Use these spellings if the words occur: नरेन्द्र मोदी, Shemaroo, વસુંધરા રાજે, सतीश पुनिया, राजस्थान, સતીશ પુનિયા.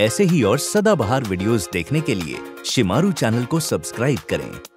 ऐसे ही और सदाबहार वीडियोस देखने के लिए शिमारू चैनल को सब्सक्राइब करें।